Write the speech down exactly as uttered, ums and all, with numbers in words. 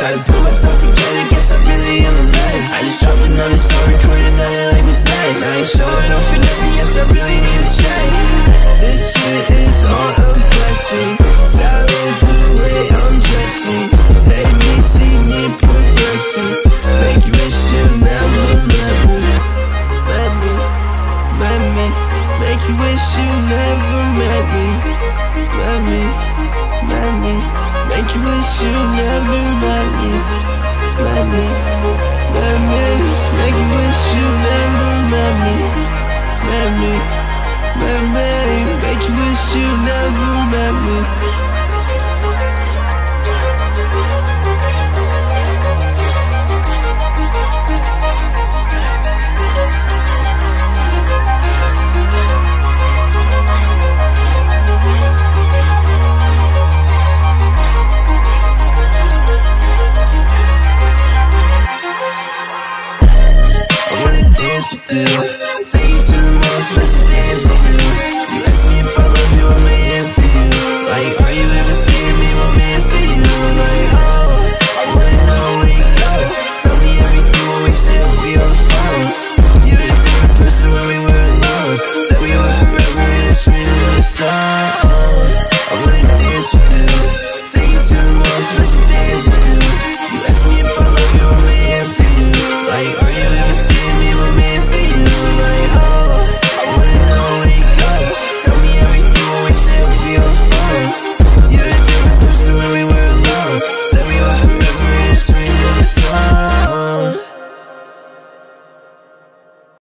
Try to pull myself together, guess I really am a mess. I just dropped another song, recorded another like what's next. I ain't showing off for nothing, yes I really need a check. This shit is all a blessing. Salad the way I'm dressing. Let me see me progressing. Make you wish you never met me. Met me, met me. Make you wish you never met me. Met me, met me. Make you wish you never met me, met me, met me. Make you wish you never met me, met me, met me. Make you wish you never met me.